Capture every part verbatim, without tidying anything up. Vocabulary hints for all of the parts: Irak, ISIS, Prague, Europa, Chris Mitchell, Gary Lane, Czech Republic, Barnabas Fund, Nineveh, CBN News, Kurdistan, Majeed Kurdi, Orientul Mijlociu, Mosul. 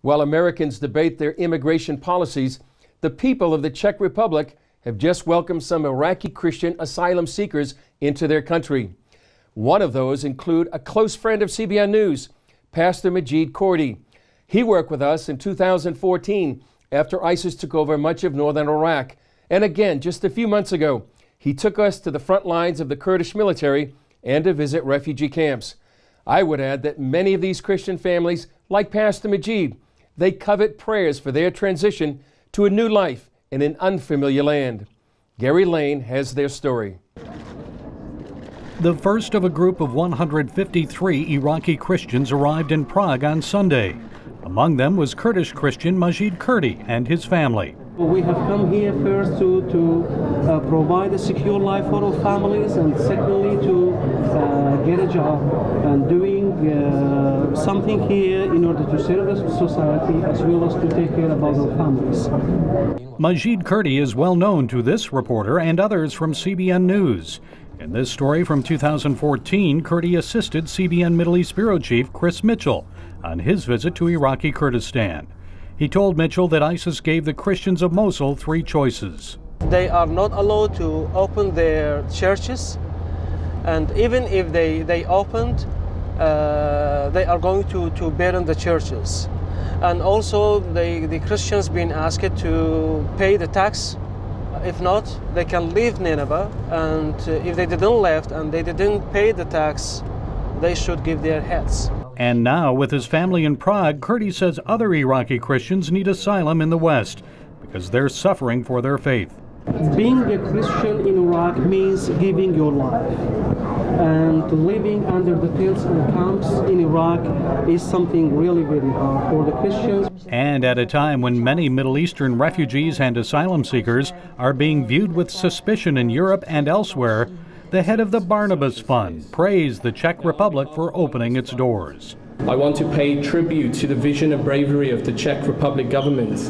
While Americans debate their immigration policies, the people of the Czech Republic have just welcomed some Iraqi Christian asylum seekers into their country. One of those include a close friend of C B N News, Pastor Majeed Kurdi. He worked with us in two thousand fourteen after ISIS took over much of northern Iraq. And again, just a few months ago, he took us to the front lines of the Kurdish military and to visit refugee camps. I would add that many of these Christian families, like Pastor Majeed, they covet prayers for their transition to a new life in an unfamiliar land. Gary Lane has their story. The first of a group of one hundred fifty-three Iraqi Christians arrived in Prague on Sunday. Among them was Kurdish Christian Majeed Kurdi and his family. We have come here first to, to uh, provide a secure life for our families, and secondly to uh, get a job and doing uh, something here in order to service society as well as to take care about our families. Majeed Kurdi is well known to this reporter and others from C B N News. In this story from two thousand fourteen, Kurdi assisted C B N Middle East Bureau Chief Chris Mitchell on his visit to Iraqi Kurdistan. He told Mitchell that ISIS gave the Christians of Mosul three choices. They are not allowed to open their churches, and even if they, they opened, uh, they are going to, to burn the churches. And also they, the Christians been asked to pay the tax. If not, they can leave Nineveh, and if they didn't left and they didn't pay the tax, they should give their heads. And now, with his family in Prague, Kurdi says other Iraqi Christians need asylum in the West because they're suffering for their faith. Being a Christian in Iraq means giving your life, and living under the fields and camps in Iraq is something really, really hard for the Christians. And at a time when many Middle Eastern refugees and asylum seekers are being viewed with suspicion in Europe and elsewhere, the head of the Barnabas Fund praised the Czech Republic for opening its doors. I want to pay tribute to the vision and bravery of the Czech Republic government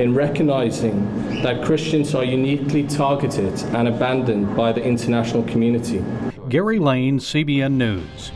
in recognizing that Christians are uniquely targeted and abandoned by the international community. Gary Lane, C B N News.